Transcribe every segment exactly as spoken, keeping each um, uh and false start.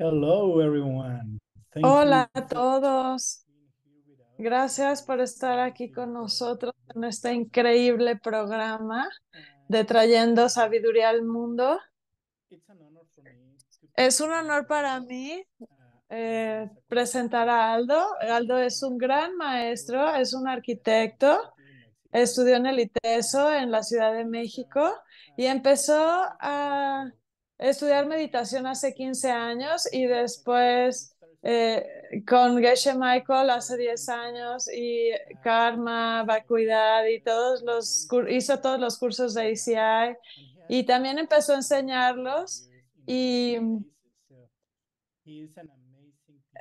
Hello everyone. Thank Hola you. a todos. Gracias por estar aquí con nosotros en este increíble programa de Trayendo Sabiduría al Mundo. Es un honor para mí eh, presentar a Aldo. Aldo es un gran maestro, es un arquitecto, estudió en el ITESO en la Ciudad de México y empezó a estudiar meditación hace quince años y después eh, con Geshe Michael hace diez años y karma, vacuidad y todos los hizo todos los cursos de A C I y también empezó a enseñarlos y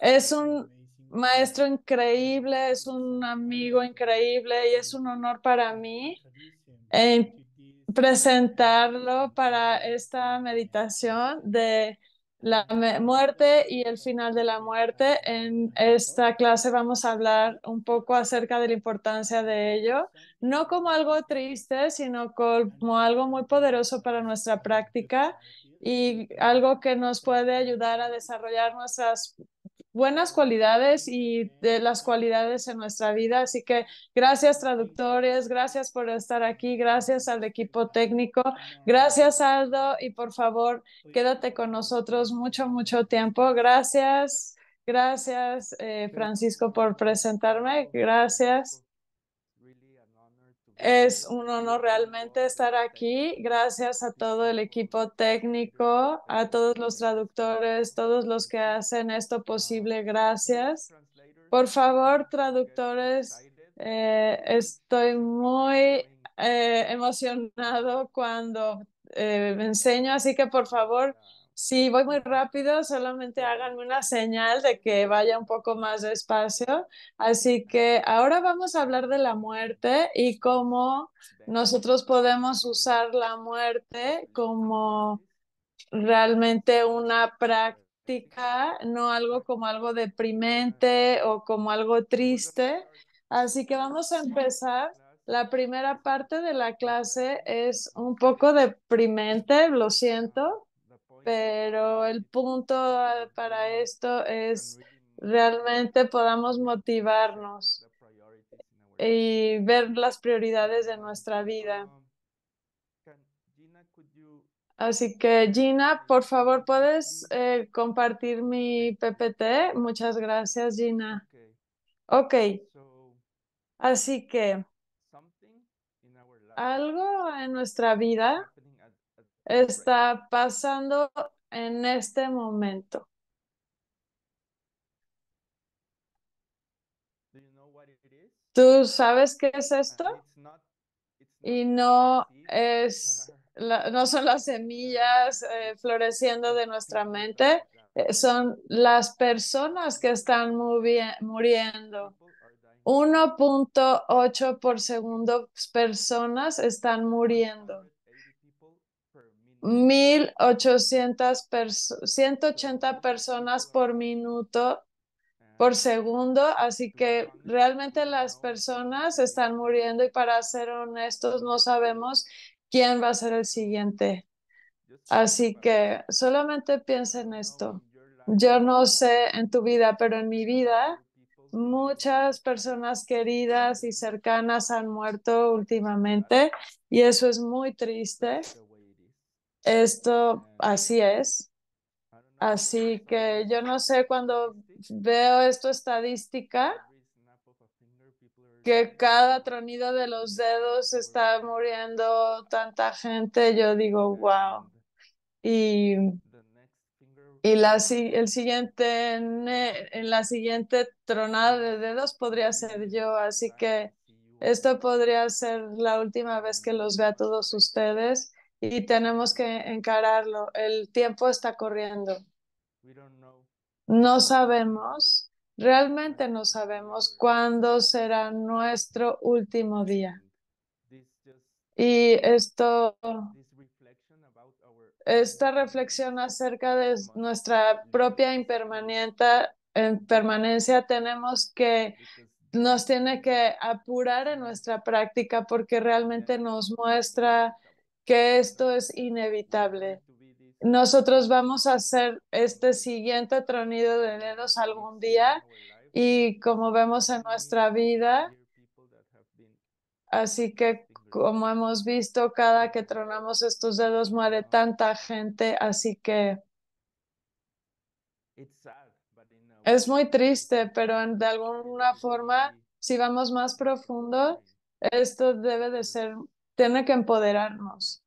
es un maestro increíble, es un amigo increíble y es un honor para mí eh, presentarlo para esta meditación de la muerte y el final de la muerte. En esta clase vamos a hablar un poco acerca de la importancia de ello, no como algo triste, sino como algo muy poderoso para nuestra práctica y algo que nos puede ayudar a desarrollar nuestras buenas cualidades y de las cualidades en nuestra vida. Así que gracias traductores, gracias por estar aquí, gracias al equipo técnico, gracias Aldo y por favor quédate con nosotros mucho, mucho tiempo. Gracias, gracias eh, Francisco por presentarme, gracias. Es un honor realmente estar aquí. Gracias a todo el equipo técnico, a todos los traductores, todos los que hacen esto posible. Gracias. Por favor, traductores, eh, estoy muy eh, emocionado cuando eh, me enseño. Así que, por favor, si voy muy rápido, solamente háganme una señal de que vaya un poco más despacio. Así que ahora vamos a hablar de la muerte y cómo nosotros podemos usar la muerte como realmente una práctica, no algo como algo deprimente o como algo triste. Así que vamos a empezar. La primera parte de la clase es un poco deprimente, lo siento. Pero el punto para esto es realmente podamos motivarnos y ver las prioridades de nuestra vida. Así que, Gina, por favor, ¿puedes eh, compartir mi P P T? Muchas gracias, Gina. Ok. Así que algo en nuestra vida está pasando en este momento. ¿Tú sabes qué es esto? Y no es, la, no son las semillas eh, floreciendo de nuestra mente, son las personas que están muriendo. uno punto ocho por segundo personas están muriendo. mil ochocientas, ciento ochenta personas por minuto, por segundo. Así que realmente las personas están muriendo y para ser honestos no sabemos quién va a ser el siguiente. Así que solamente piensa en esto. Yo no sé en tu vida, pero en mi vida muchas personas queridas y cercanas han muerto últimamente y eso es muy triste. Esto así es. Así que yo no sé cuando veo esta estadística que cada tronido de los dedos está muriendo tanta gente. Yo digo, wow. Y, y la, el siguiente, en la siguiente tronada de dedos podría ser yo. Así que esto podría ser la última vez que los vea a todos ustedes. Y tenemos que encararlo. El tiempo está corriendo. No sabemos, realmente no sabemos cuándo será nuestro último día. Y esto, esta reflexión acerca de nuestra propia impermanencia, tenemos que nos tiene que apurar en nuestra práctica porque realmente nos muestra que esto es inevitable Nosotros vamos a hacer este siguiente tronido de dedos algún día y como vemos en nuestra vida, así que como hemos visto, cada que tronamos estos dedos muere tanta gente, así que es muy triste, pero de alguna forma, si vamos más profundo, esto debe de ser, tiene que empoderarnos.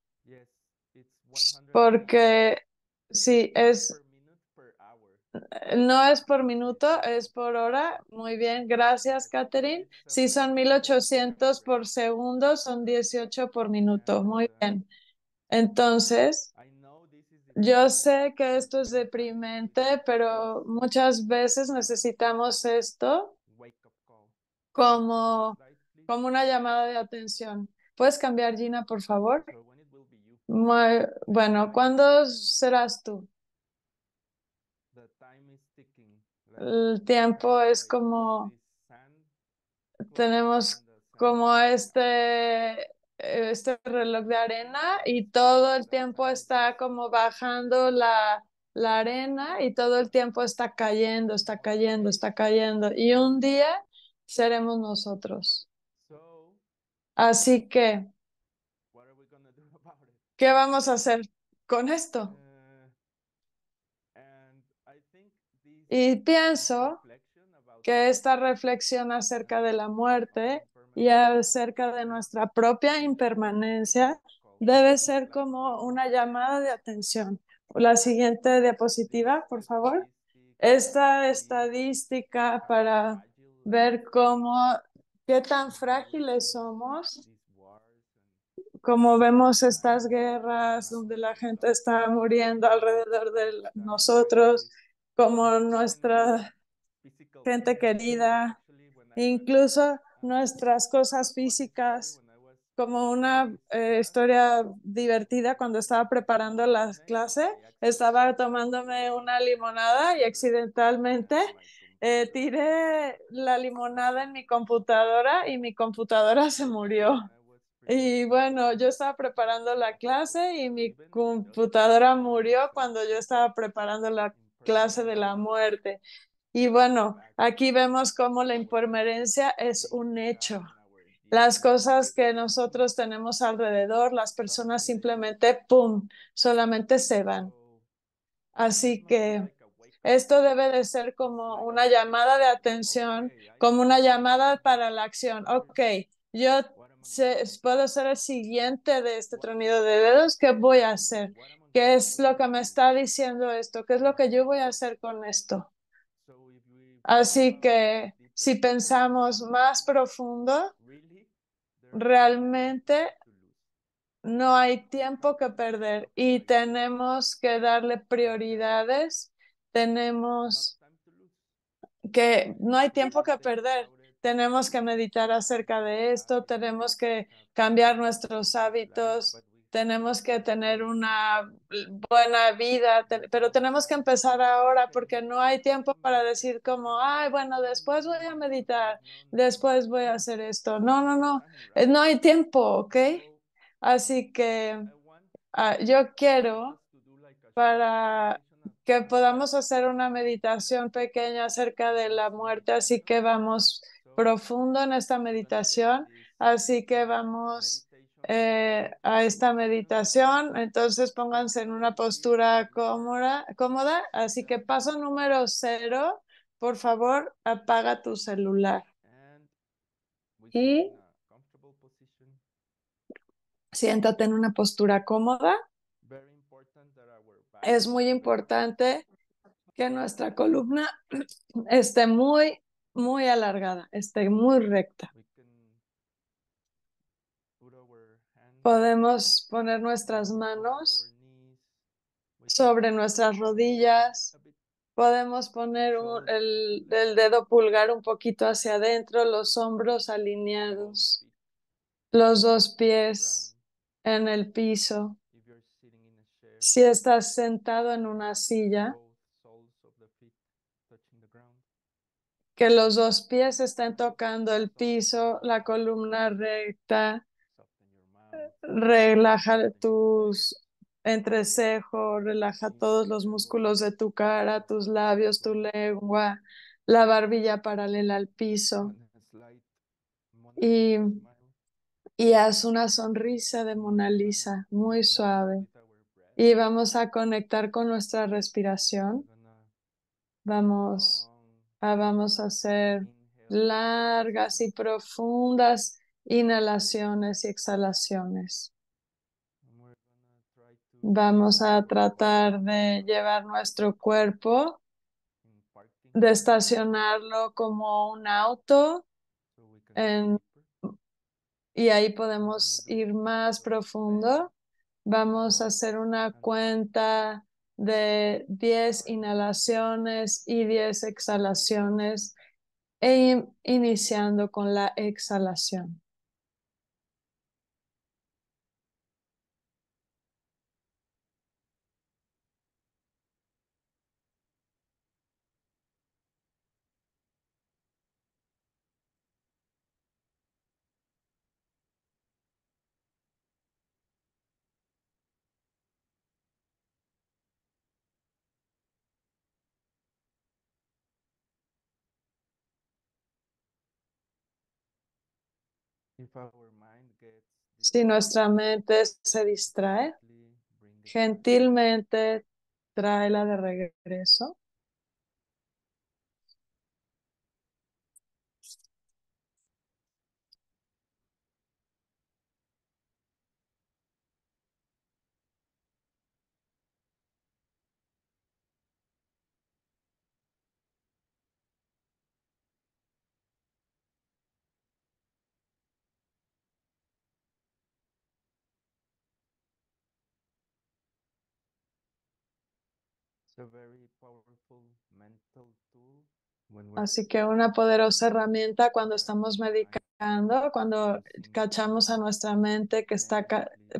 Porque sí, es, no es por minuto, es por hora. Muy bien, gracias, Catherine. Sí, son mil ochocientos por segundo, son dieciocho por minuto. Muy bien. Entonces, yo sé que esto es deprimente, pero muchas veces necesitamos esto como, como una llamada de atención. ¿Puedes cambiar, Gina, por favor? Muy, bueno, ¿cuándo serás tú? El tiempo es como, tenemos como este, este reloj de arena y todo el tiempo está como bajando la, la arena y todo el tiempo está cayendo, está cayendo, está cayendo. Y un día seremos nosotros. Así que, ¿qué vamos a hacer con esto? Y pienso que esta reflexión acerca de la muerte y acerca de nuestra propia impermanencia debe ser como una llamada de atención. La siguiente diapositiva, por favor. Esta estadística para ver cómo, qué tan frágiles somos. Como vemos estas guerras donde la gente está muriendo alrededor de nosotros, como nuestra gente querida, incluso nuestras cosas físicas, como una eh, historia divertida. Cuando estaba preparando la clase, estaba tomándome una limonada y accidentalmente eh, tiré la limonada en mi computadora y mi computadora se murió. Y bueno, yo estaba preparando la clase y mi computadora murió cuando yo estaba preparando la clase de la muerte. Y bueno, aquí vemos cómo la impermanencia es un hecho. Las cosas que nosotros tenemos alrededor, las personas simplemente, ¡pum!, solamente se van. Así que esto debe de ser como una llamada de atención, como una llamada para la acción. Ok, yo Se, puedo ser el siguiente de este tronido de dedos. ¿Qué voy a hacer? ¿Qué es lo que me está diciendo esto? ¿Qué es lo que yo voy a hacer con esto? Así que si pensamos más profundo, realmente no hay tiempo que perder y tenemos que darle prioridades. Tenemos que, no hay tiempo que perder. Tenemos que meditar acerca de esto, tenemos que cambiar nuestros hábitos, tenemos que tener una buena vida, te- pero tenemos que empezar ahora porque no hay tiempo para decir como, ay, bueno, después voy a meditar, después voy a hacer esto. No, no, no, no hay tiempo, ¿ok? Así que uh, yo quiero para que podamos hacer una meditación pequeña acerca de la muerte, así que vamos profundo en esta meditación, así que vamos eh, a esta meditación. Entonces pónganse en una postura cómoda, cómoda. Así que paso número cero, por favor, apaga tu celular. Y siéntate en una postura cómoda. Es muy importante que nuestra columna esté muy muy alargada, esté muy recta. Podemos poner nuestras manos sobre nuestras rodillas. Podemos poner un, el, el dedo pulgar un poquito hacia adentro, los hombros alineados, los dos pies en el piso. Si estás sentado en una silla, que los dos pies estén tocando el piso, la columna recta, relaja tus entrecejo, relaja todos los músculos de tu cara, tus labios, tu lengua, la barbilla paralela al piso. Y, y haz una sonrisa de Mona Lisa, muy suave. Y vamos a conectar con nuestra respiración. Vamos a, vamos a hacer largas y profundas inhalaciones y exhalaciones. Vamos a tratar de llevar nuestro cuerpo, de estacionarlo como un auto, en, y ahí podemos ir más profundo. Vamos a hacer una cuenta de diez inhalaciones y diez exhalaciones, e iniciando con la exhalación. Si nuestra mente se distrae, gentilmente tráela de regreso. Así que una poderosa herramienta cuando estamos meditando, cuando cachamos a nuestra mente que está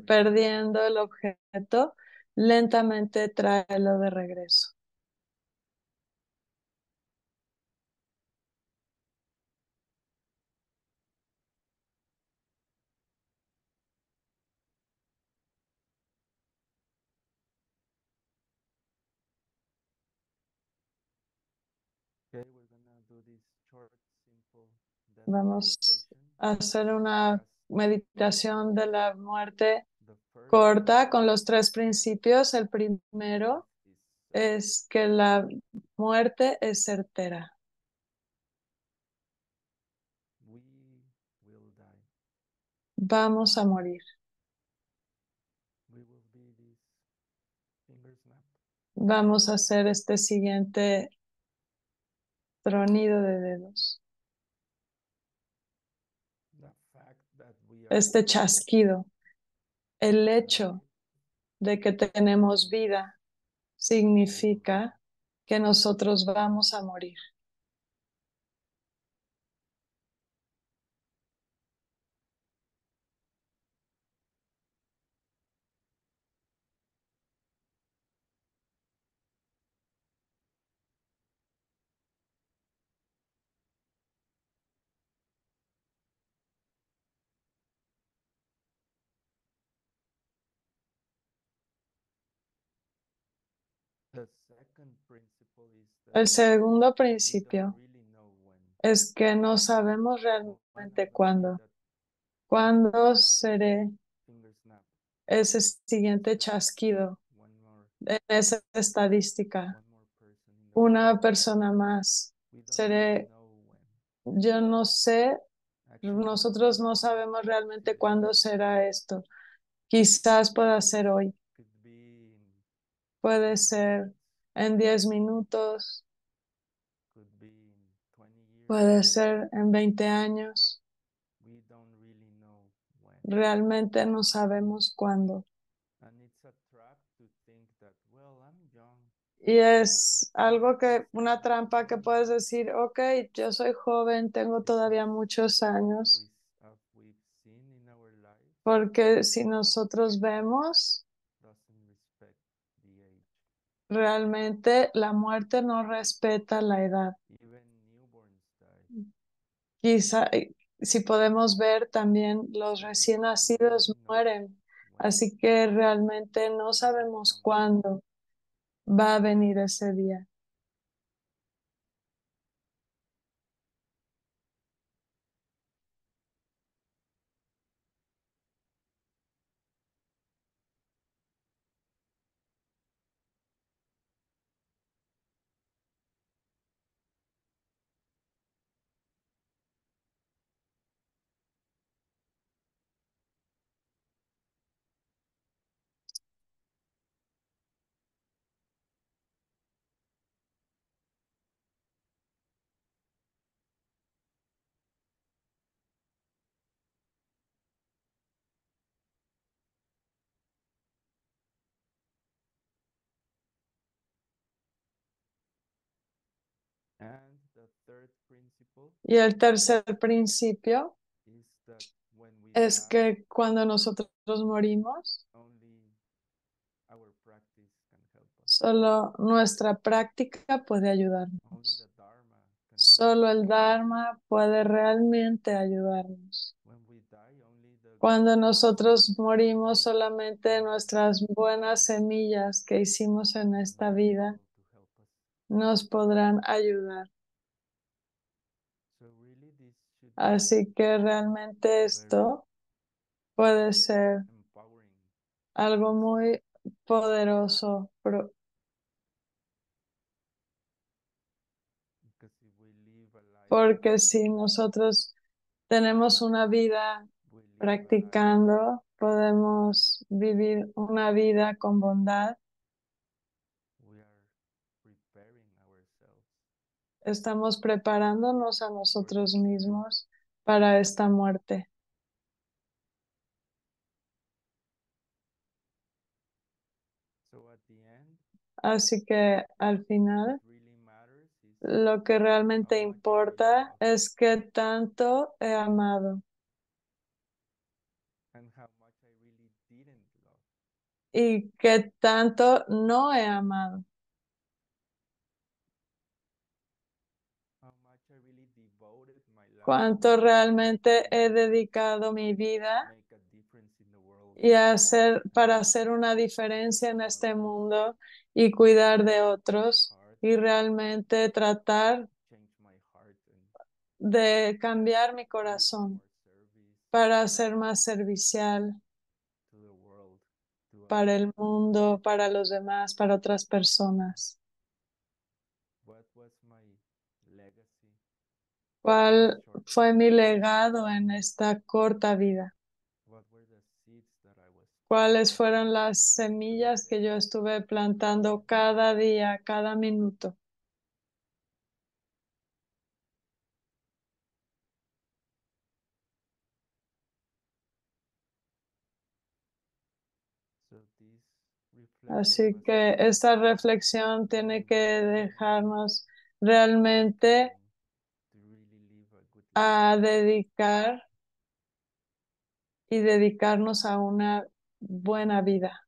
perdiendo el objeto, lentamente tráelo de regreso. Vamos a hacer una meditación de la muerte corta con los tres principios. El primero es que la muerte es certera. Vamos a morir. Vamos a hacer este siguiente tronido de dedos. Este chasquido, el hecho de que tenemos vida significa que nosotros vamos a morir. El segundo principio es que no sabemos realmente cuándo. ¿Cuándo seré ese siguiente chasquido en esa estadística? Una persona más. Seré, yo no sé, nosotros no sabemos realmente cuándo será esto. Quizás pueda ser hoy. Puede ser en diez minutos, puede ser en veinte años. Realmente no sabemos cuándo. Y es algo que, una trampa que puedes decir, ok, yo soy joven, tengo todavía muchos años. Porque si nosotros vemos, realmente la muerte no respeta la edad. Quizá, si podemos ver, también los recién nacidos mueren Así que realmente no sabemos cuándo va a venir ese día. Y el tercer principio es que cuando nosotros morimos, solo nuestra práctica puede ayudarnos. Solo el Dharma puede realmente ayudarnos. Cuando nosotros morimos, solamente nuestras buenas semillas que hicimos en esta vida nos podrán ayudar. Así que realmente esto puede ser algo muy poderoso. Porque si nosotros tenemos una vida practicando, podemos vivir una vida con bondad. Estamos preparándonos a nosotros mismos para esta muerte. Así que al final, lo que realmente importa es que tanto he amado y que tanto no he amado. Cuánto realmente he dedicado mi vida y hacer, para hacer una diferencia en este mundo y cuidar de otros y realmente tratar de cambiar mi corazón para ser más servicial para el mundo, para los demás, para otras personas. ¿Cuál fue mi legado en esta corta vida? ¿Cuáles fueron las semillas que yo estuve plantando cada día, cada minuto? Así que esta reflexión tiene que dejarnos realmente a dedicar y dedicarnos a una buena vida.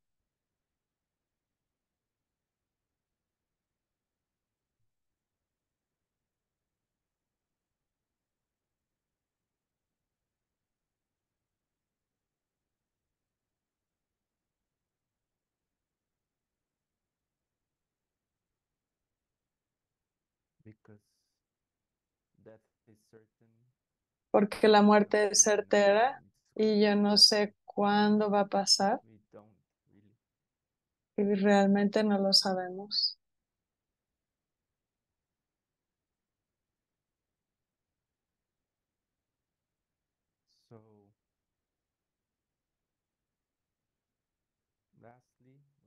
Porque la muerte es certera y yo no sé cuándo va a pasar. Y realmente no lo sabemos.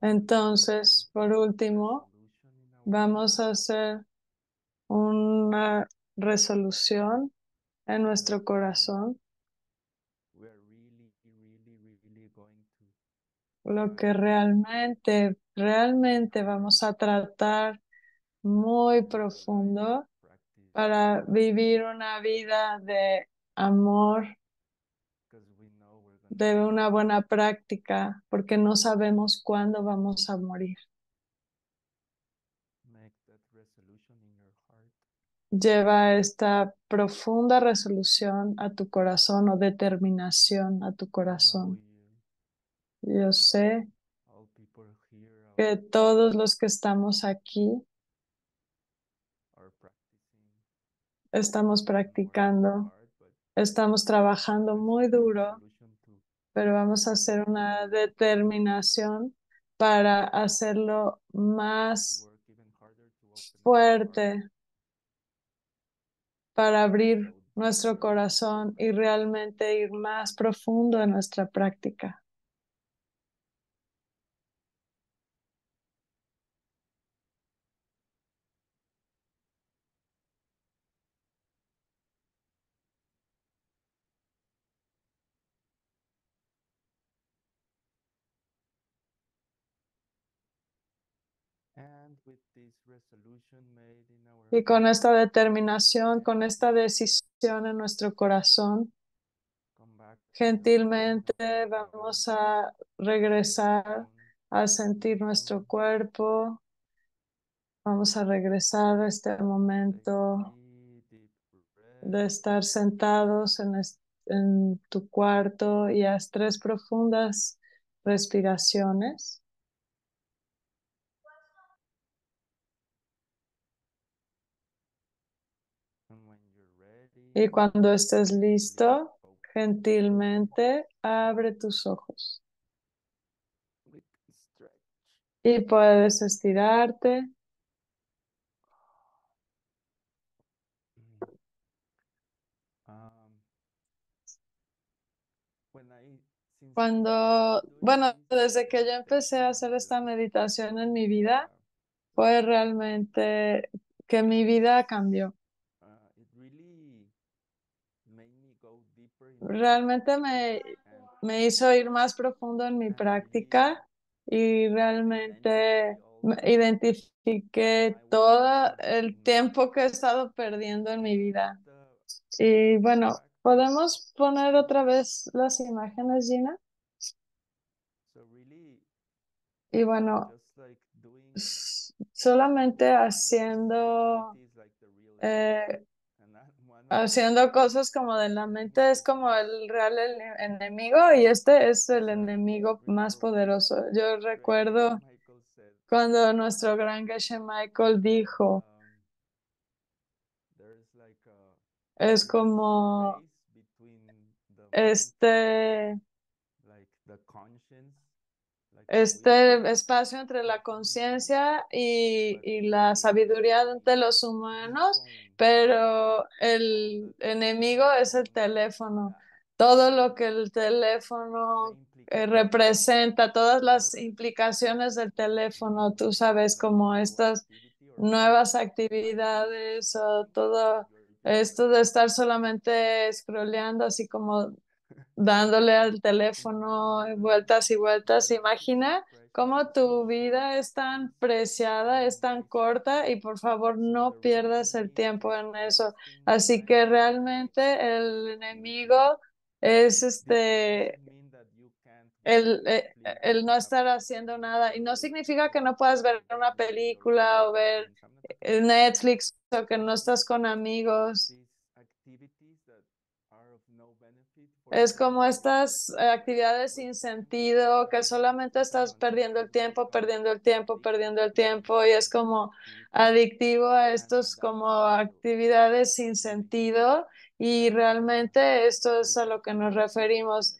Entonces, por último, vamos a hacer una resolución en nuestro corazón. Lo que realmente, realmente vamos a tratar muy profundo para vivir una vida de amor, de una buena práctica, porque no sabemos cuándo vamos a morir. Lleva esta profunda resolución a tu corazón o determinación a tu corazón. Yo sé que todos los que estamos aquí estamos practicando, estamos trabajando muy duro, pero vamos a hacer una determinación para hacerlo más fuerte, para abrir nuestro corazón y realmente ir más profundo en nuestra práctica. Y con esta determinación, con esta decisión en nuestro corazón, gentilmente vamos a regresar a sentir nuestro cuerpo. Vamos a regresar a este momento de estar sentados en, en tu cuarto y haz tres profundas respiraciones. Y cuando estés listo, gentilmente abre tus ojos. Y puedes estirarte. Cuando, bueno, desde que yo empecé a hacer esta meditación en mi vida, fue realmente que mi vida cambió. Realmente me, me hizo ir más profundo en mi práctica y realmente identifiqué todo el tiempo que he estado perdiendo en mi vida. Y bueno, ¿podemos poner otra vez las imágenes, Gina? Y bueno, solamente haciendo... Eh, Haciendo cosas como de la mente es como el real enemigo y este es el enemigo más poderoso. Yo recuerdo cuando nuestro gran Geshe Michael dijo, es como este, este espacio entre la conciencia y, y la sabiduría de los humanos. Pero el enemigo es el teléfono, todo lo que el teléfono eh, representa, todas las implicaciones del teléfono, tú sabes, como estas nuevas actividades o todo esto de estar solamente scrolleando, así como dándole al teléfono vueltas y vueltas. Imagina cómo tu vida es tan preciada, es tan corta y por favor no pierdas el tiempo en eso. Así que realmente el enemigo es este el, el no estar haciendo nada. Y no significa que no puedas ver una película o ver Netflix o que no estás con amigos. Es como estas actividades sin sentido, que solamente estás perdiendo el tiempo, perdiendo el tiempo, perdiendo el tiempo, y es como adictivo a estos como actividades sin sentido, y realmente esto es a lo que nos referimos.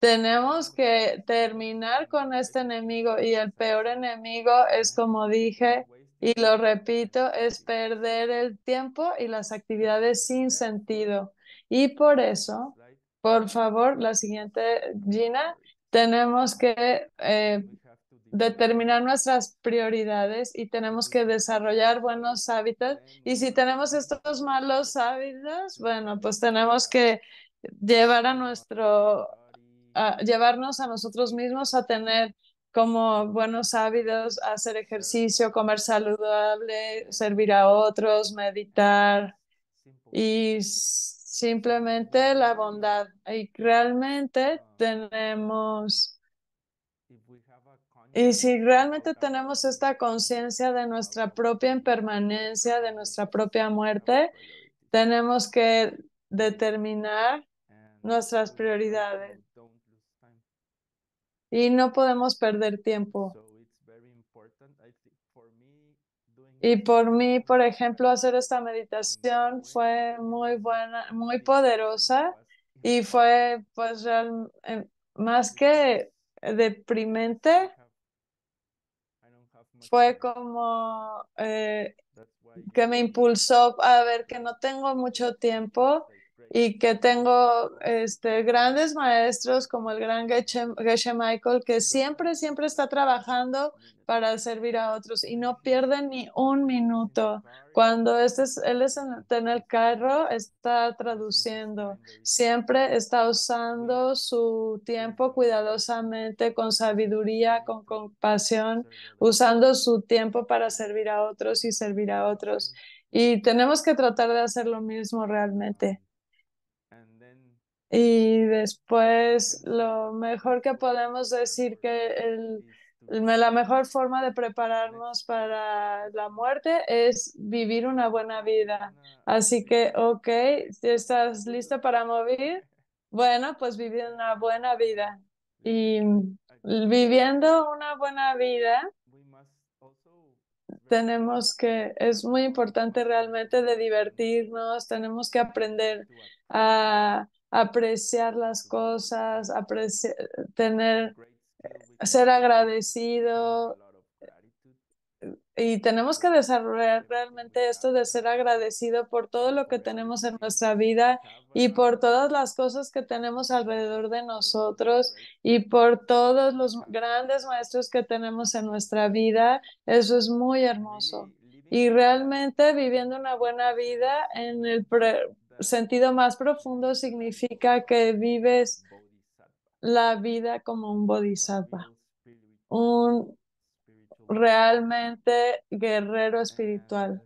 Tenemos que terminar con este enemigo, y el peor enemigo es, como dije, y lo repito, es perder el tiempo y las actividades sin sentido. Y por eso... Por favor, la siguiente, Gina, tenemos que eh, determinar nuestras prioridades y tenemos que desarrollar buenos hábitos. Y si tenemos estos malos hábitos, bueno, pues tenemos que llevar a nuestro, a llevarnos a nosotros mismos a tener como buenos hábitos, hacer ejercicio, comer saludable, servir a otros, meditar y... Simplemente la bondad. Y realmente tenemos, y si realmente tenemos esta conciencia de nuestra propia impermanencia, de nuestra propia muerte, tenemos que determinar nuestras prioridades. y no podemos perder tiempo. Y por mí, por ejemplo, hacer esta meditación fue muy buena, muy poderosa, y fue pues real, eh, más que deprimente, fue como eh, que me impulsó a ver que no tengo mucho tiempo y que tengo este, grandes maestros como el gran Geshe, Geshe Michael, que siempre, siempre está trabajando para servir a otros y no pierde ni un minuto. Cuando este es, él es en, en el carro, está traduciendo. Siempre está usando su tiempo cuidadosamente, con sabiduría, con compasión, usando su tiempo para servir a otros y servir a otros. Y tenemos que tratar de hacer lo mismo realmente. Y después, lo mejor que podemos decir que el, la mejor forma de prepararnos para la muerte es vivir una buena vida. Así que, ok, ¿estás lista para morir? Bueno, pues vivir una buena vida. Y viviendo una buena vida, tenemos que, es muy importante realmente de divertirnos, tenemos que aprender a apreciar las cosas, apreciar, tener, ser agradecido, y tenemos que desarrollar realmente esto de ser agradecido por todo lo que tenemos en nuestra vida y por todas las cosas que tenemos alrededor de nosotros y por todos los grandes maestros que tenemos en nuestra vida. Eso es muy hermoso. Y realmente viviendo una buena vida en el pre sentido más profundo significa que vives la vida como un bodhisattva, un realmente guerrero espiritual.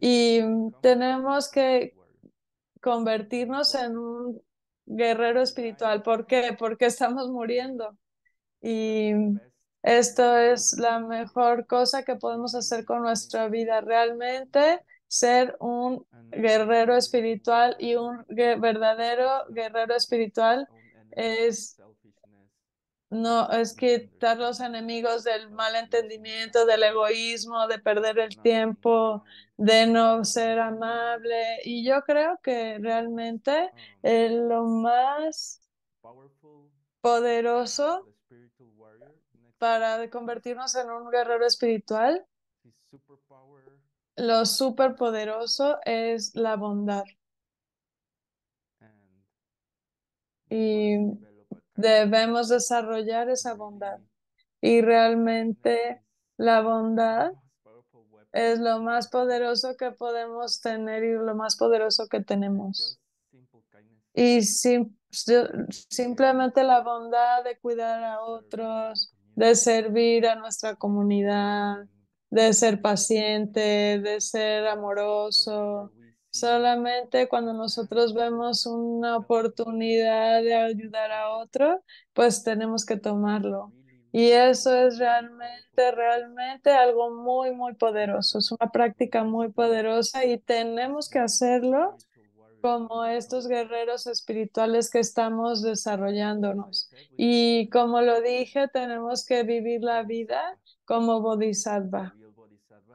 Y tenemos que convertirnos en un guerrero espiritual. ¿Por qué? Porque estamos muriendo. Y esto es la mejor cosa que podemos hacer con nuestra vida, realmente ser un guerrero espiritual, y un verdadero guerrero espiritual es, no, es quitar los enemigos del malentendimiento, del egoísmo, de perder el tiempo, de no ser amable. Y yo creo que realmente eh, lo más poderoso para convertirnos en un guerrero espiritual, lo superpoderoso, es la bondad. Y debemos desarrollar esa bondad. Y realmente la bondad es lo más poderoso que podemos tener y lo más poderoso que tenemos. Y sim- simplemente la bondad de cuidar a otros, de servir a nuestra comunidad, de ser paciente, de ser amoroso. Solamente cuando nosotros vemos una oportunidad de ayudar a otro, pues tenemos que tomarlo. Y eso es realmente, realmente algo muy, muy poderoso. Es una práctica muy poderosa y tenemos que hacerlo como estos guerreros espirituales que estamos desarrollándonos. Y como lo dije, tenemos que vivir la vida como bodhisattva,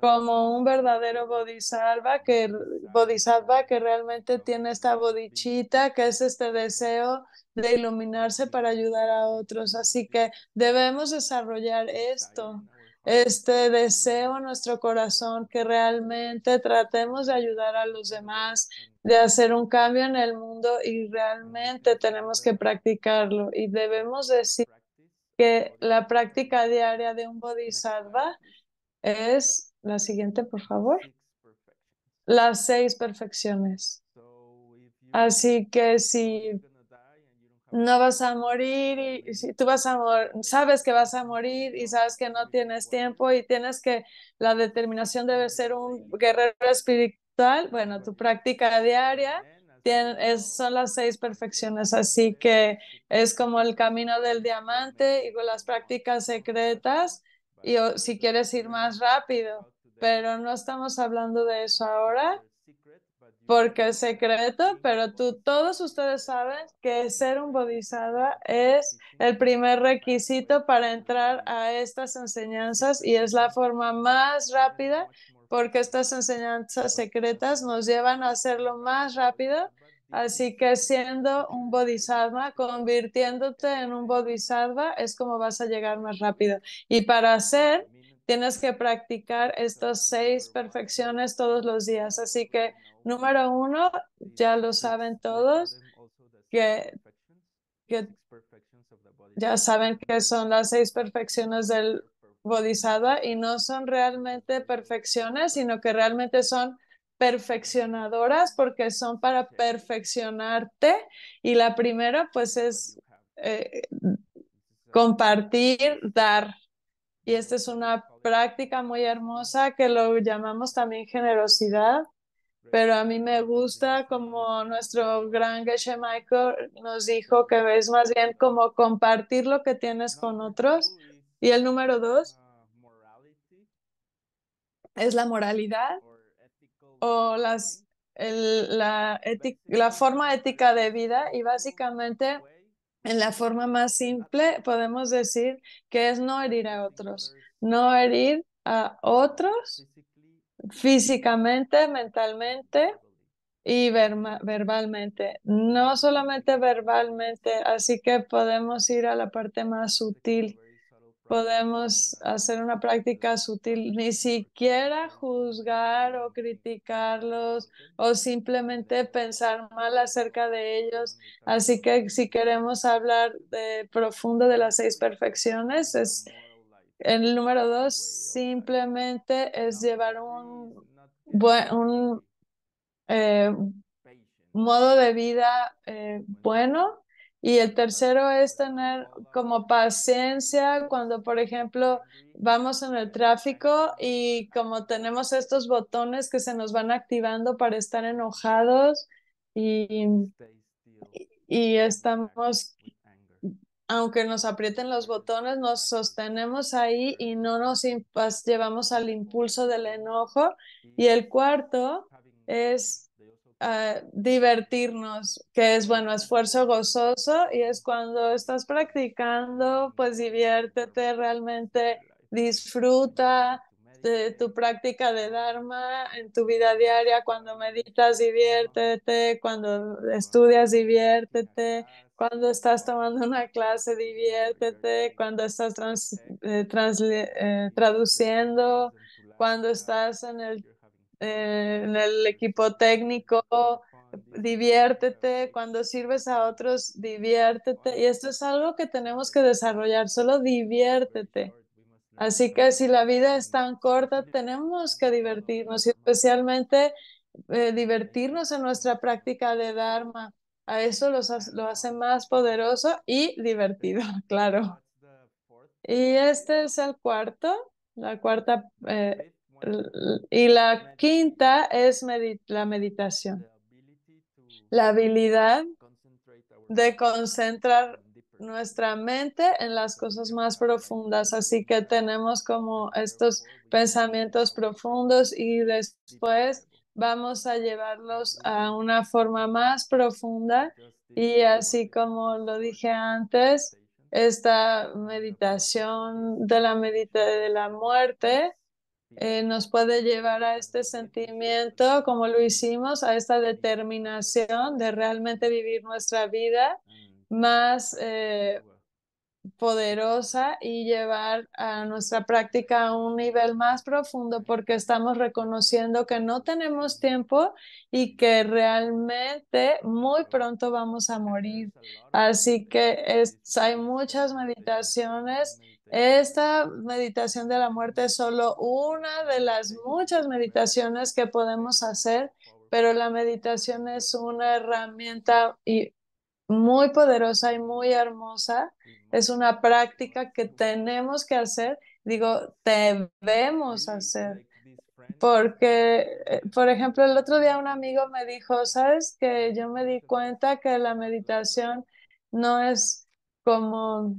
como un verdadero bodhisattva que, bodhisattva que realmente tiene esta bodhichitta, que es este deseo de iluminarse para ayudar a otros. Así que debemos desarrollar esto, este deseo en nuestro corazón, que realmente tratemos de ayudar a los demás, de hacer un cambio en el mundo, y realmente tenemos que practicarlo. Y debemos decir que la práctica diaria de un bodhisattva es la siguiente, por favor. Las seis perfecciones. Así que si no vas a morir, y si tú vas a morir, sabes que vas a morir y sabes que no tienes tiempo y tienes que, la determinación debe ser un guerrero espiritual, bueno, tu práctica diaria son las seis perfecciones. Así que es como el camino del diamante y con las prácticas secretas, y o, si quieres ir más rápido, pero no estamos hablando de eso ahora. porque es secreto, pero tú, todos ustedes saben que ser un bodhisattva es el primer requisito para entrar a estas enseñanzas y es la forma más rápida, porque estas enseñanzas secretas nos llevan a hacerlo más rápido. Así que siendo un bodhisattva, convirtiéndote en un bodhisattva, es como vas a llegar más rápido. Y para hacer, tienes que practicar estas seis perfecciones todos los días. Así que, número uno, ya lo saben todos, que, que ya saben que son las seis perfecciones del bodhisattva y no son realmente perfecciones, sino que realmente son perfeccionadoras porque son para perfeccionarte. Y la primera pues es eh, compartir, dar, y esta es una práctica muy hermosa que lo llamamos también generosidad, pero a mí me gusta como nuestro gran Geshe Michael nos dijo que es más bien como compartir lo que tienes con otros. Y el número dos es la moralidad o las, el, la, etic, la forma ética de vida, y básicamente en la forma más simple podemos decir que es no herir a otros, no herir a otros físicamente, mentalmente y verma, verbalmente, no solamente verbalmente, así que podemos ir a la parte más sutil. Podemos hacer una práctica sutil, ni siquiera juzgar o criticarlos o simplemente pensar mal acerca de ellos. Así que si queremos hablar de profundo de las seis perfecciones, es, el número dos simplemente es llevar un, un eh, modo de vida eh, bueno. Y el tercero es tener como paciencia cuando, por ejemplo, vamos en el tráfico y como tenemos estos botones que se nos van activando para estar enojados y, y estamos, aunque nos aprieten los botones, nos sostenemos ahí y no nos llevamos al impulso del enojo. Y el cuarto es Uh, divertirnos, que es, bueno, esfuerzo gozoso, y es cuando estás practicando, pues diviértete realmente, disfruta de tu práctica de Dharma en tu vida diaria. Cuando meditas, diviértete, cuando estudias, diviértete, cuando estás tomando una clase, diviértete, cuando estás trans, eh, trans, eh, traduciendo, cuando estás en el en el equipo técnico, diviértete, cuando sirves a otros, diviértete. Y esto es algo que tenemos que desarrollar, solo diviértete. Así que si la vida es tan corta, tenemos que divertirnos, y especialmente eh, divertirnos en nuestra práctica de Dharma. A eso los, lo hace más poderoso y divertido, claro. Y este es el cuarto, la cuarta eh, y la quinta es medit- la meditación, la habilidad de concentrar nuestra mente en las cosas más profundas. Así que tenemos como estos pensamientos profundos y después vamos a llevarlos a una forma más profunda. Y así como lo dije antes, esta meditación de la, medita- de la muerte Eh, nos puede llevar a este sentimiento, como lo hicimos, a esta determinación de realmente vivir nuestra vida más eh, poderosa y llevar a nuestra práctica a un nivel más profundo, porque estamos reconociendo que no tenemos tiempo y que realmente muy pronto vamos a morir. Así que es, hay muchas meditaciones. Esta meditación de la muerte es solo una de las muchas meditaciones que podemos hacer, pero la meditación es una herramienta y muy poderosa y muy hermosa. Es una práctica que tenemos que hacer, digo, debemos hacer. Porque, por ejemplo, el otro día un amigo me dijo, ¿sabes qué? Yo me di cuenta que la meditación no es como...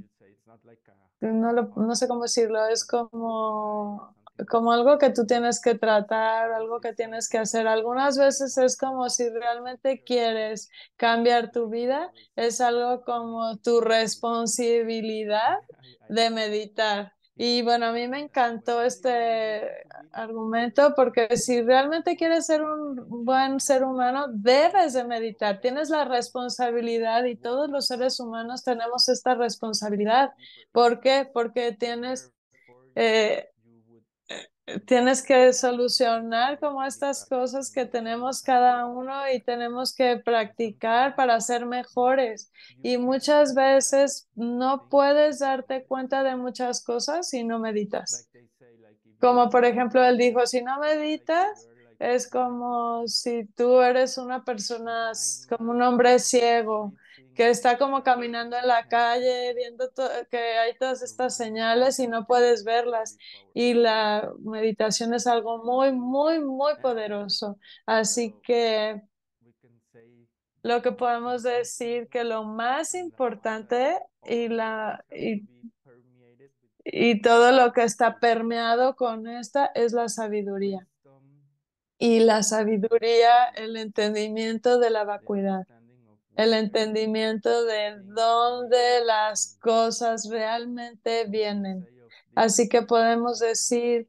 No, lo, no sé cómo decirlo, es como como algo que tú tienes que tratar, algo que tienes que hacer. Algunas veces es como si realmente quieres cambiar tu vida, es algo como tu responsabilidad de meditar. Y bueno, a mí me encantó este argumento porque si realmente quieres ser un buen ser humano, debes de meditar. Tienes la responsabilidad y todos los seres humanos tenemos esta responsabilidad. ¿Por qué? Porque tienes, eh, tienes que solucionar como estas cosas que tenemos cada uno y tenemos que practicar para ser mejores. Y muchas veces no puedes darte cuenta de muchas cosas si no meditas. Como por ejemplo, él dijo, si no meditas, es como si tú eres una persona, como un hombre ciego, que está como caminando en la calle, viendo que hay todas estas señales y no puedes verlas. Y la meditación es algo muy, muy, muy poderoso. Así que lo que podemos decir que lo más importante y la... Y, y todo lo que está permeado con esta es la sabiduría. Y la sabiduría, el entendimiento de la vacuidad, el entendimiento de dónde las cosas realmente vienen. Así que podemos decir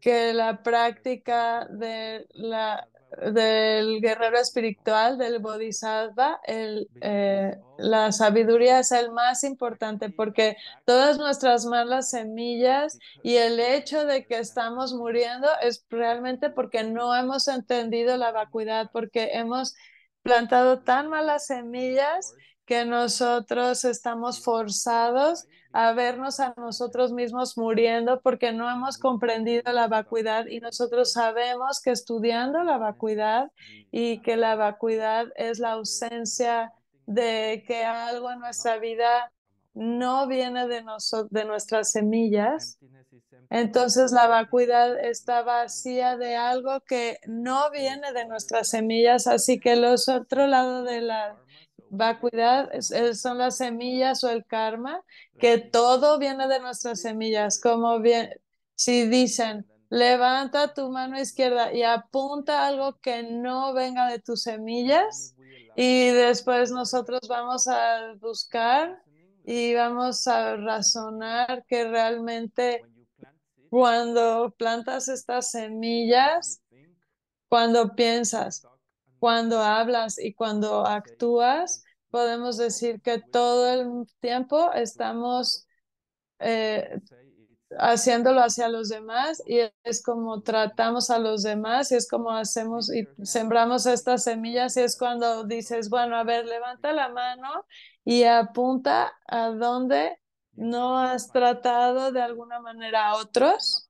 que la práctica de la, del guerrero espiritual, del bodhisattva, el, eh, la sabiduría es el más importante porque todas nuestras malas semillas y el hecho de que estamos muriendo es realmente porque no hemos entendido la vacuidad, porque hemos plantado tan malas semillas que nosotros estamos forzados a vernos a nosotros mismos muriendo porque no hemos comprendido la vacuidad y nosotros sabemos que estudiando la vacuidad y que la vacuidad es la ausencia de que algo en nuestra vida no viene de, de nuestras semillas. Entonces la vacuidad está vacía de algo que no viene de nuestras semillas, así que los otro lado de la vacuidad son las semillas o el karma, que todo viene de nuestras semillas. Como bien, si dicen, levanta tu mano izquierda y apunta algo que no venga de tus semillas, y después nosotros vamos a buscar y vamos a razonar que realmente cuando plantas estas semillas, cuando piensas, cuando hablas y cuando actúas, podemos decir que todo el tiempo estamos eh, haciéndolo hacia los demás y es como tratamos a los demás y es como hacemos y sembramos estas semillas y es cuando dices, bueno, a ver, levanta la mano y apunta a dónde no has tratado de alguna manera a otros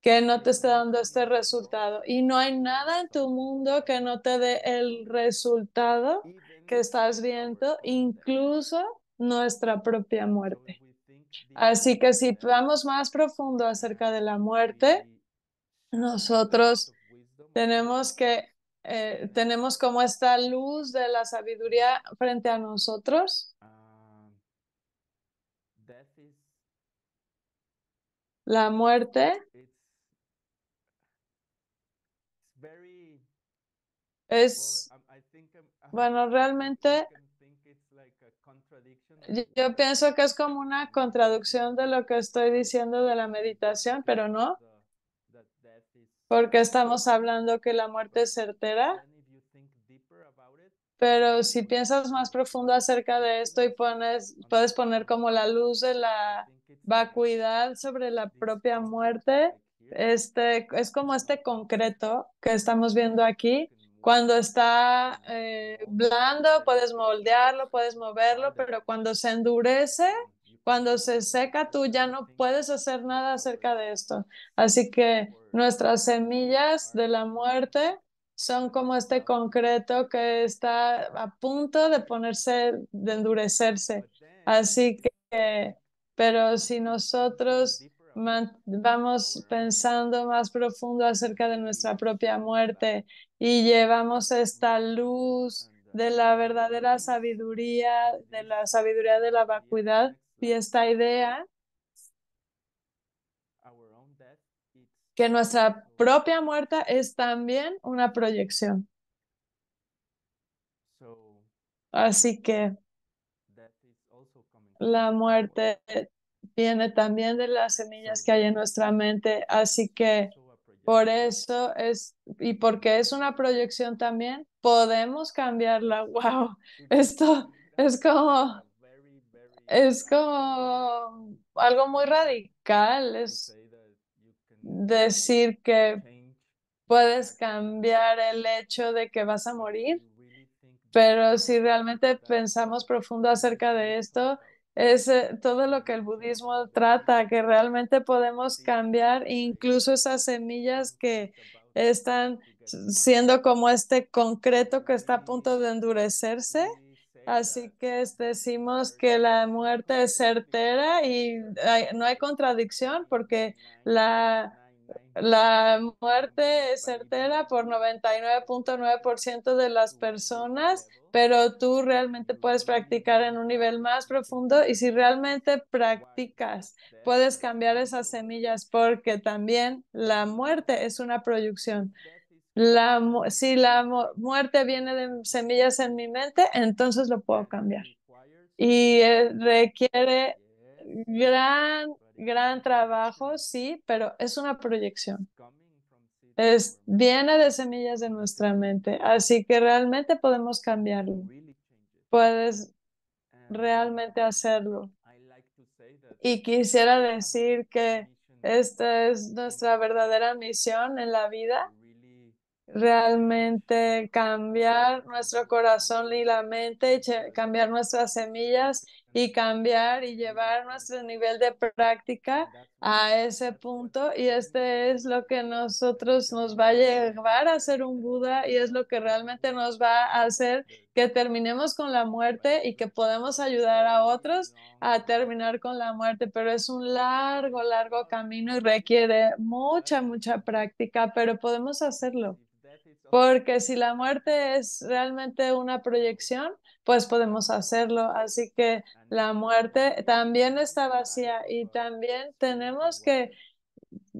que no te esté dando este resultado. Y no hay nada en tu mundo que no te dé el resultado que estás viendo, incluso nuestra propia muerte. Así que si vamos más profundo acerca de la muerte, nosotros tenemos que, eh, tenemos como esta luz de la sabiduría frente a nosotros. La muerte es, bueno, realmente yo pienso que es como una contradicción de lo que estoy diciendo de la meditación, pero no, porque estamos hablando que la muerte es certera, pero si piensas más profundo acerca de esto y pones, puedes poner como la luz de la vacuidad sobre la propia muerte, este, es como este concreto que estamos viendo aquí. Cuando está eh, blando, puedes moldearlo, puedes moverlo, pero cuando se endurece, cuando se seca, tú ya no puedes hacer nada acerca de esto. Así que nuestras semillas de la muerte son como este concreto que está a punto de ponerse, de endurecerse. Así que, pero si nosotros vamos pensando más profundo acerca de nuestra propia muerte y llevamos esta luz de la verdadera sabiduría, de la sabiduría de la vacuidad y esta idea que nuestra propia muerte es también una proyección. Así que la muerte viene también de las semillas que hay en nuestra mente, así que por eso es, y porque es una proyección también, podemos cambiarla. ¡Wow! Esto es como, es como algo muy radical, es decir que puedes cambiar el hecho de que vas a morir, pero si realmente pensamos profundo acerca de esto, es todo lo que el budismo trata, que realmente podemos cambiar incluso esas semillas que están siendo como este concreto que está a punto de endurecerse. Así que decimos que la muerte es certera y hay, no hay contradicción, porque la, la muerte es certera por noventa y nueve punto nueve por ciento de las personas, pero tú realmente puedes practicar en un nivel más profundo, y si realmente practicas, puedes cambiar esas semillas, porque también la muerte es una proyección. La, si la muerte viene de semillas en mi mente, entonces lo puedo cambiar. Y eh, requiere gran, gran trabajo, sí, pero es una proyección. Es, viene de semillas de nuestra mente, así que realmente podemos cambiarlo. Puedes realmente hacerlo. Y quisiera decir que esta es nuestra verdadera misión en la vida. Realmente cambiar nuestro corazón y la mente, cambiar nuestras semillas y cambiar y llevar nuestro nivel de práctica a ese punto, y este es lo que nosotros nos va a llevar a ser un Buda, y es lo que realmente nos va a hacer que terminemos con la muerte y que podemos ayudar a otros a terminar con la muerte. Pero es un largo, largo camino y requiere mucha, mucha práctica, pero podemos hacerlo. Porque si la muerte es realmente una proyección, pues podemos hacerlo. Así que la muerte también está vacía, y también tenemos que,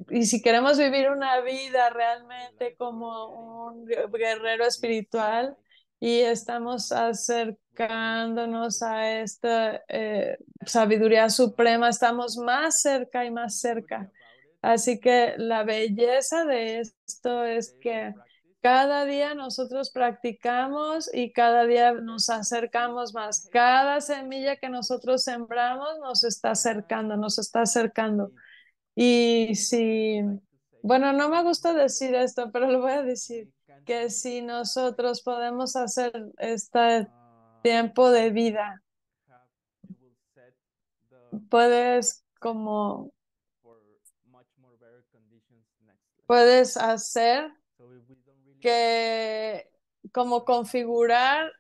y si queremos vivir una vida realmente como un guerrero espiritual, y estamos acercándonos a esta eh, sabiduría suprema, estamos más cerca y más cerca. Así que la belleza de esto es que cada día nosotros practicamos y cada día nos acercamos más. Cada semilla que nosotros sembramos nos está acercando, nos está acercando. Y si, bueno, no me gusta decir esto, pero lo voy a decir, que si nosotros podemos hacer este tiempo de vida, puedes como, puedes hacer que como configurar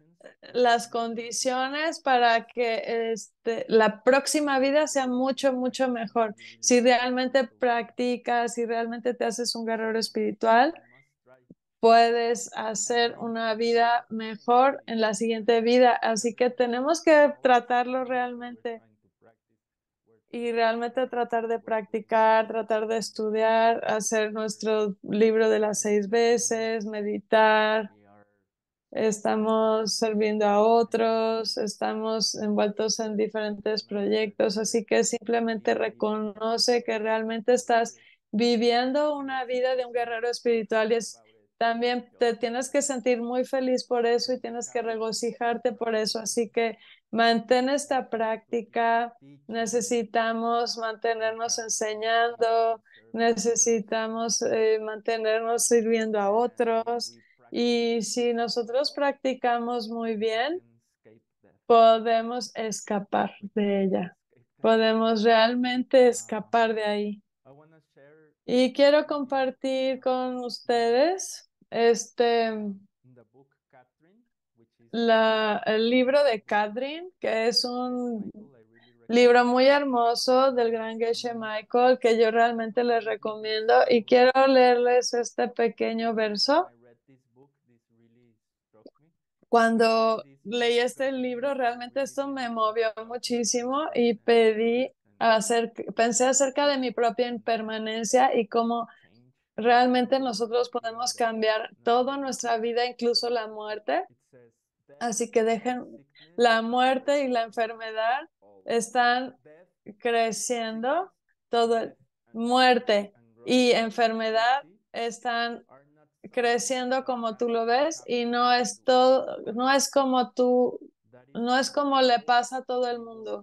las condiciones para que este, la próxima vida sea mucho, mucho mejor. Si realmente practicas, si realmente te haces un guerrero espiritual, puedes hacer una vida mejor en la siguiente vida. Así que tenemos que tratarlo realmente. Y realmente tratar de practicar, tratar de estudiar, hacer nuestro libro de las seis veces, meditar. Estamos sirviendo a otros, estamos envueltos en diferentes proyectos. Así que simplemente reconoce que realmente estás viviendo una vida de un guerrero espiritual. Y es, también te tienes que sentir muy feliz por eso y tienes que regocijarte por eso. Así que mantén esta práctica, necesitamos mantenernos enseñando, necesitamos eh, mantenernos sirviendo a otros, y si nosotros practicamos muy bien, podemos escapar de ella, podemos realmente escapar de ahí. Y quiero compartir con ustedes este... La, el libro de Kadrin, que es un libro muy hermoso del gran Geshe Michael, que yo realmente les recomiendo, y quiero leerles este pequeño verso. Cuando leí este libro, realmente esto me movió muchísimo, y pedí acerca, pensé acerca de mi propia impermanencia y cómo Realmente nosotros podemos cambiar toda nuestra vida, incluso la muerte. Así que dejen, la muerte y la enfermedad están creciendo todo el, muerte y enfermedad están creciendo como tú lo ves y no es todo, no es como tú, no es como le pasa a todo el mundo.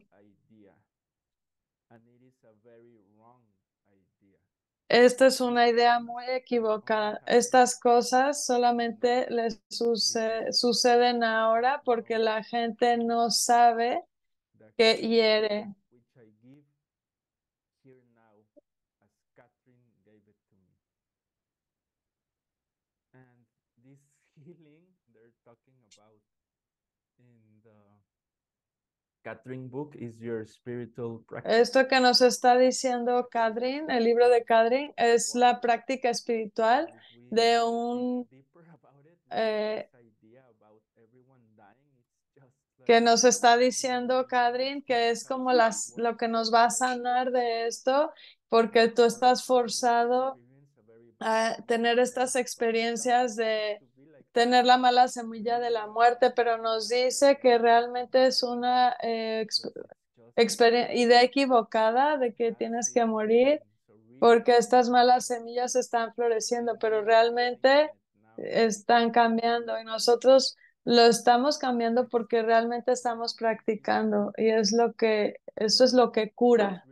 Esta es una idea muy equivocada. Estas cosas solamente les suce, suceden ahora porque la gente no sabe que hiere. Book is your spiritual practice. Esto que nos está diciendo Kadrin, el libro de Kadrin, es la práctica espiritual de un... Eh, que nos está diciendo Kadrin que es como las, lo que nos va a sanar de esto, porque tú estás forzado a tener estas experiencias de... tener la mala semilla de la muerte, pero nos dice que realmente es una eh, idea equivocada de que tienes que morir porque estas malas semillas están floreciendo, pero realmente están cambiando y nosotros lo estamos cambiando porque realmente estamos practicando y es lo que, eso es lo que cura.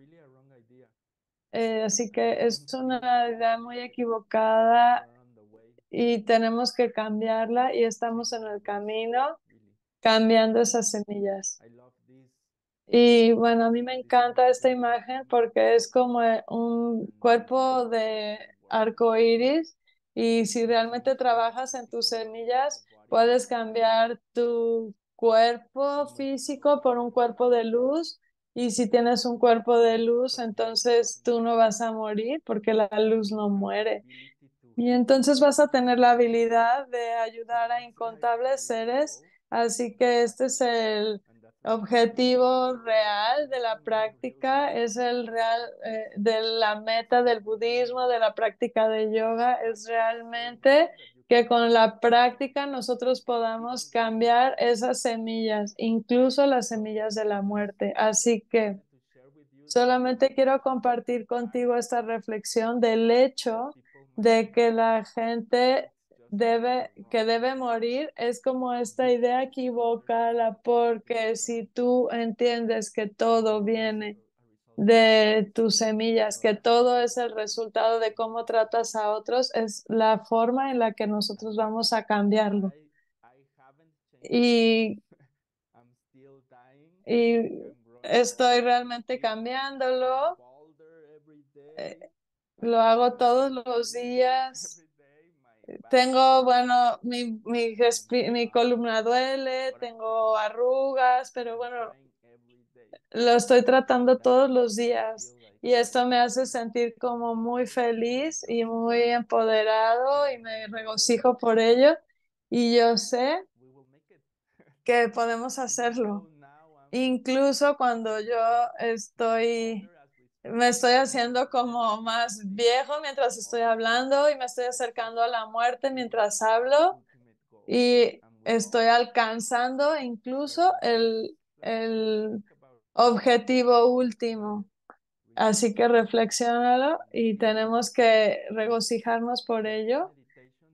Eh, así que es una idea muy equivocada y tenemos que cambiarla y estamos en el camino cambiando esas semillas. Y bueno, a mí me encanta esta imagen porque es como un cuerpo de arcoíris y si realmente trabajas en tus semillas puedes cambiar tu cuerpo físico por un cuerpo de luz y si tienes un cuerpo de luz entonces tú no vas a morir porque la luz no muere. Y entonces vas a tener la habilidad de ayudar a incontables seres. Así que este es el objetivo real de la práctica, es el real eh, de la meta del budismo, de la práctica de yoga. Es realmente que con la práctica nosotros podamos cambiar esas semillas, incluso las semillas de la muerte. Así que solamente quiero compartir contigo esta reflexión del hecho de que la gente debe, que debe morir, es como esta idea equivocada, porque si tú entiendes que todo viene de tus semillas, que todo es el resultado de cómo tratas a otros, es la forma en la que nosotros vamos a cambiarlo. Y, y estoy realmente cambiándolo. Eh, Lo hago todos los días. Tengo, bueno, mi, mi, mi columna duele, tengo arrugas, pero bueno, lo estoy tratando todos los días. Y esto me hace sentir como muy feliz y muy empoderado y me regocijo por ello. Y yo sé que podemos hacerlo. Incluso cuando yo estoy... me estoy haciendo como más viejo mientras estoy hablando y me estoy acercando a la muerte mientras hablo y estoy alcanzando incluso el, el objetivo último. Así que reflexiónalo y tenemos que regocijarnos por ello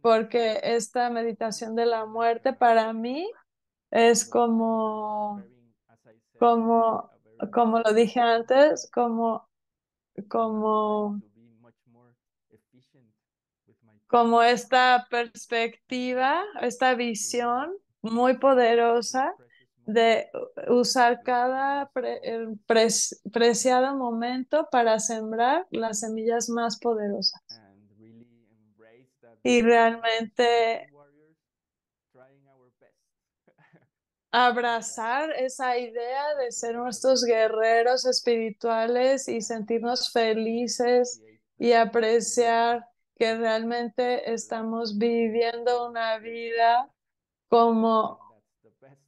porque esta meditación de la muerte para mí es como, como, como lo dije antes, como Como, como esta perspectiva, esta visión muy poderosa de usar cada pre, pre, preciado momento para sembrar las semillas más poderosas. Y realmente abrazar esa idea de ser nuestros guerreros espirituales y sentirnos felices y apreciar que realmente estamos viviendo una vida como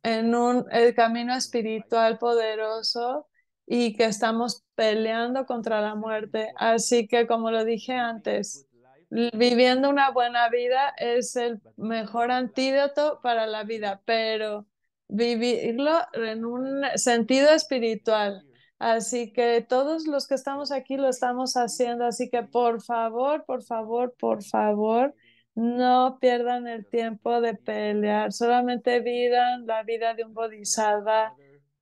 en un el camino espiritual poderoso y que estamos peleando contra la muerte. Así que, como lo dije antes, viviendo una buena vida es el mejor antídoto para la vida, pero vivirlo en un sentido espiritual. Así que todos los que estamos aquí lo estamos haciendo. Así que por favor, por favor, por favor, no pierdan el tiempo de pelear. Solamente vivan la vida de un bodhisattva.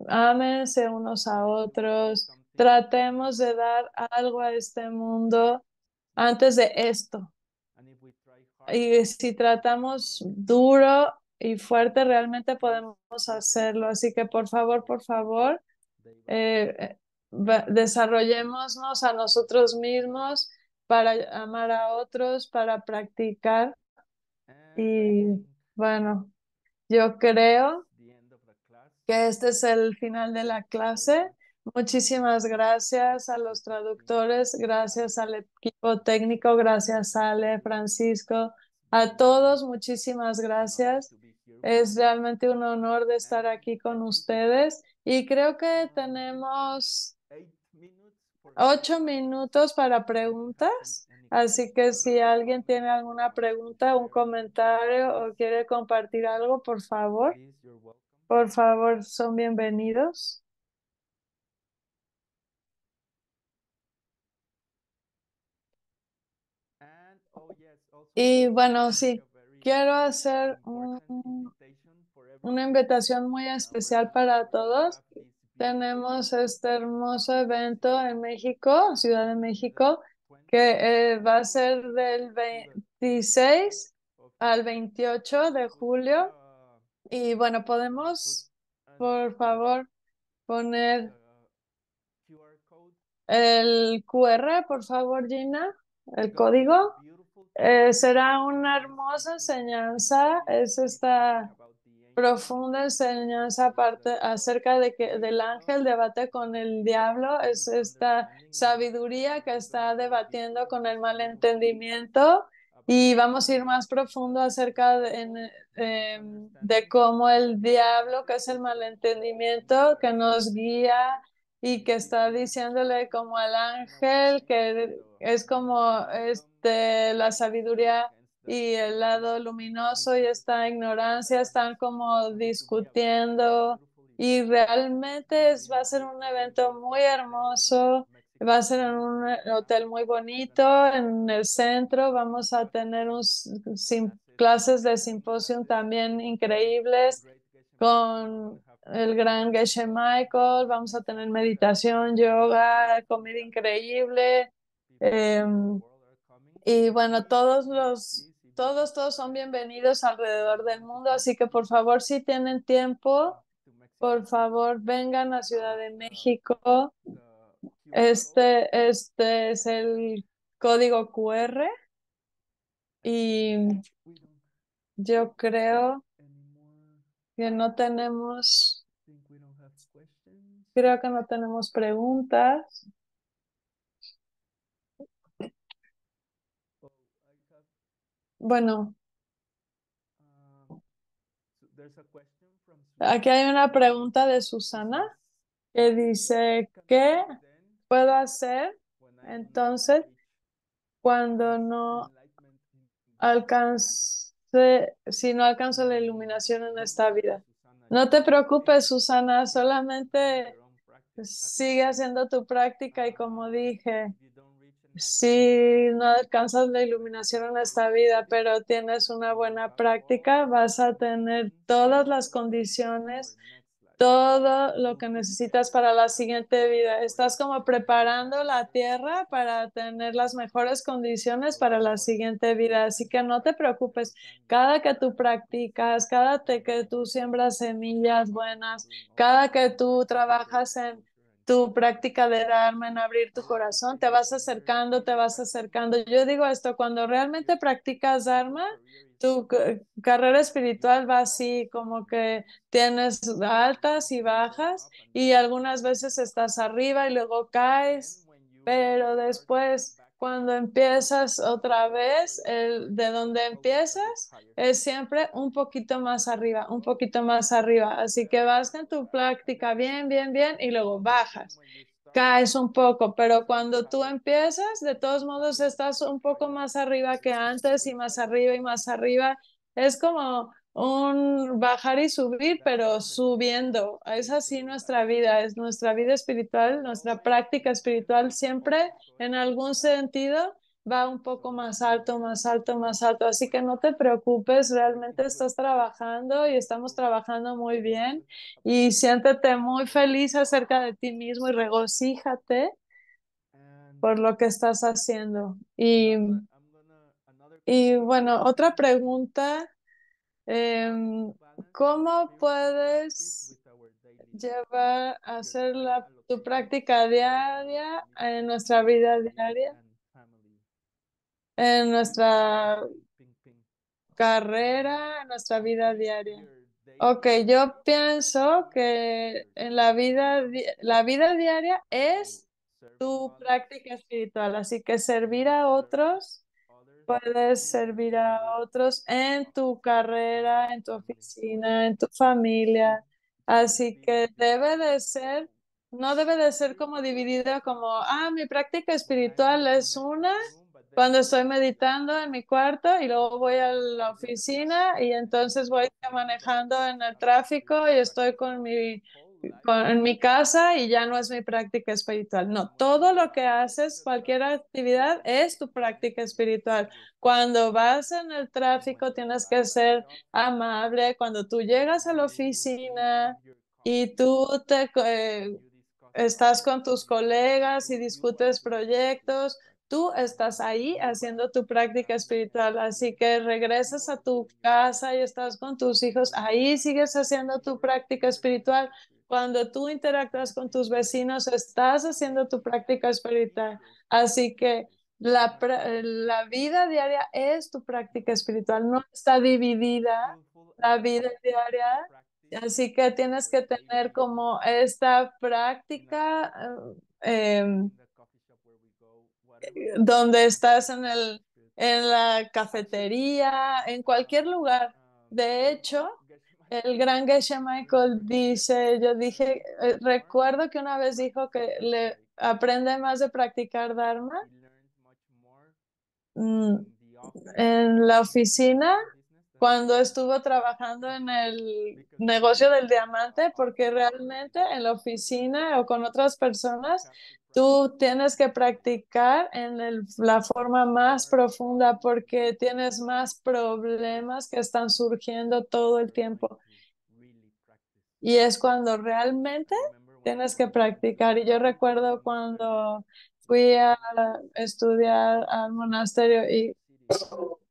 Ámense unos a otros. Tratemos de dar algo a este mundo antes de esto. Y si tratamos duro y fuerte, realmente podemos hacerlo. Así que por favor, por favor, Eh, desarrollémonos a nosotros mismos para amar a otros, para practicar. Y bueno, yo creo que este es el final de la clase. Muchísimas gracias a los traductores, gracias al equipo técnico, gracias a Ale, Francisco, a todos, muchísimas gracias. Es realmente un honor de estar aquí con ustedes. Y creo que tenemos ocho minutos para preguntas. Así que si alguien tiene alguna pregunta, un comentario o quiere compartir algo, por favor. Por favor, son bienvenidos. Y bueno, sí, quiero hacer un... una invitación muy especial para todos. Tenemos este hermoso evento en México, Ciudad de México, que eh, va a ser del veintiséis al veintiocho de julio. Y bueno, podemos, por favor, poner el cu erre, por favor, Gina, el código. Eh, será una hermosa enseñanza. Es esta profunda enseñanza aparte, acerca de que, del ángel debate con el diablo. Es esta sabiduría que está debatiendo con el malentendimiento, y vamos a ir más profundo acerca de, en, eh, de cómo el diablo, que es el malentendimiento, que nos guía y que está diciéndole como al ángel, que es como este, la sabiduría y el lado luminoso y esta ignorancia, están como discutiendo. Y realmente es, va a ser un evento muy hermoso, va a ser en un hotel muy bonito, en el centro. Vamos a tener unos clases de simposio también increíbles con el gran Geshe Michael. Vamos a tener meditación, yoga, comida increíble. Eh, y bueno, todos los... Todos, todos son bienvenidos alrededor del mundo. Así que, por favor, si tienen tiempo, por favor, vengan a Ciudad de México. Este, este es el código cu erre. Y yo creo que no tenemos, creo que no tenemos preguntas. Bueno, aquí hay una pregunta de Susana que dice, ¿qué puedo hacer entonces cuando no alcance, si no alcanzo la iluminación en esta vida? No te preocupes, Susana, solamente sigue haciendo tu práctica y como dije, si no alcanzas la iluminación en esta vida, pero tienes una buena práctica, vas a tener todas las condiciones, todo lo que necesitas para la siguiente vida. Estás como preparando la tierra para tener las mejores condiciones para la siguiente vida. Así que no te preocupes. Cada que tú practicas, cada que tú siembras semillas buenas, cada que tú trabajas en tu práctica de Dharma, en abrir tu corazón, te vas acercando, te vas acercando. Yo digo esto, cuando realmente practicas Dharma, tu carrera espiritual va así, como que tienes altas y bajas, y algunas veces estás arriba y luego caes, pero después, cuando empiezas otra vez, el, de donde empiezas es siempre un poquito más arriba, un poquito más arriba. Así que vas en tu práctica bien, bien, bien, y luego bajas. caes un poco, pero cuando tú empiezas, de todos modos estás un poco más arriba que antes y más arriba y más arriba. Es como un bajar y subir, pero subiendo. Es así nuestra vida, es nuestra vida espiritual, nuestra práctica espiritual siempre en algún sentido va un poco más alto, más alto, más alto. Así que no te preocupes, realmente estás trabajando y estamos trabajando muy bien. Y siéntete muy feliz acerca de ti mismo y regocíjate por lo que estás haciendo. Y, y bueno, otra pregunta. Eh, ¿Cómo puedes llevar a hacer la, tu práctica diaria en nuestra vida diaria? En nuestra carrera, en nuestra vida diaria. Ok, yo pienso que en la vida, la vida diaria es tu práctica espiritual, así que servir a otros, puedes servir a otros en tu carrera, en tu oficina, en tu familia, así que debe de ser, no debe de ser como dividida como, ah, mi práctica espiritual es una, cuando estoy meditando en mi cuarto y luego voy a la oficina y entonces voy manejando en el tráfico y estoy con mi, con, en mi casa y ya no es mi práctica espiritual. No, todo lo que haces, cualquier actividad es tu práctica espiritual. Cuando vas en el tráfico tienes que ser amable. Cuando tú llegas a la oficina y tú te, eh, estás con tus colegas y discutes proyectos, tú estás ahí haciendo tu práctica espiritual, así que regresas a tu casa y estás con tus hijos, ahí sigues haciendo tu práctica espiritual. Cuando tú interactúas con tus vecinos, estás haciendo tu práctica espiritual. Así que la, la vida diaria es tu práctica espiritual, no está dividida la vida diaria. Así que tienes que tener como esta práctica eh, donde estás en, el, en la cafetería, en cualquier lugar. De hecho, el gran Geshe Michael dice, yo dije, eh, recuerdo que una vez dijo que le aprende más de practicar Dharma mm, en la oficina cuando estuvo trabajando en el negocio del diamante, porque realmente en la oficina o con otras personas tú tienes que practicar en el, la forma más profunda porque tienes más problemas que están surgiendo todo el tiempo. Y es cuando realmente tienes que practicar. Y yo recuerdo cuando fui a estudiar al monasterio y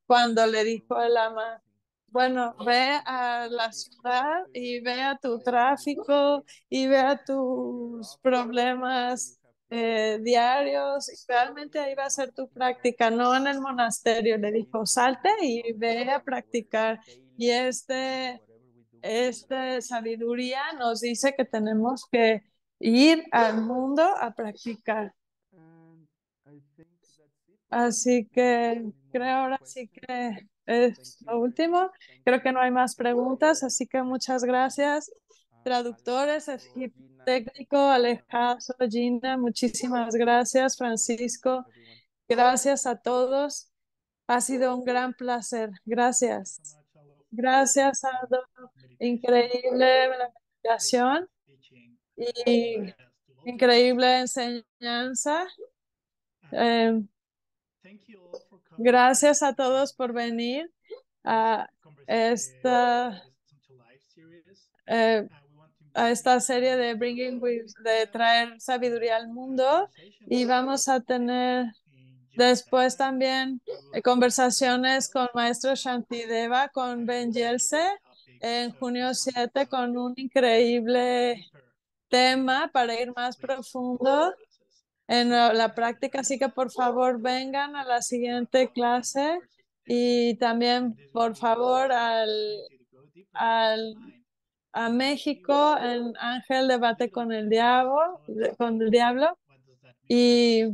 cuando le dijo el ama, bueno, ve a la ciudad y ve a tu tráfico y ve a tus problemas Eh, diarios, y realmente ahí va a ser tu práctica, no en el monasterio. Le dijo, salte y ve a practicar. Y este, este sabiduría nos dice que tenemos que ir al mundo a practicar. Así que creo ahora sí que es lo último. Creo que no hay más preguntas, así que muchas gracias. Traductores, técnico, Alejandro, Gina, muchísimas gracias, Francisco. Gracias a todos. Ha sido un gran placer. Gracias. Gracias, Aldo. Increíble la meditación y increíble enseñanza. Eh, gracias a todos por venir a esta eh, a esta serie de Bringing Wisdom, de traer sabiduría al mundo, y vamos a tener después también conversaciones con maestro Shantideva, con Ben Jesse, en junio siete, con un increíble tema para ir más profundo en la práctica, así que por favor vengan a la siguiente clase y también por favor al, al a México en Ángel Debate con el Diablo, con el Diablo. Y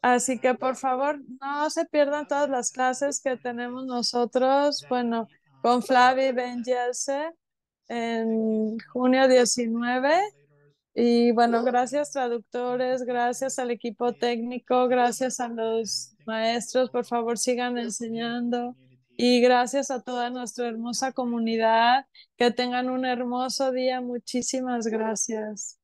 así que por favor no se pierdan todas las clases que tenemos nosotros, bueno, con Flavi Ben Jesse en junio diecinueve Y bueno, gracias traductores, gracias al equipo técnico, gracias a los maestros, por favor sigan enseñando. Y gracias a toda nuestra hermosa comunidad, que tengan un hermoso día, muchísimas gracias.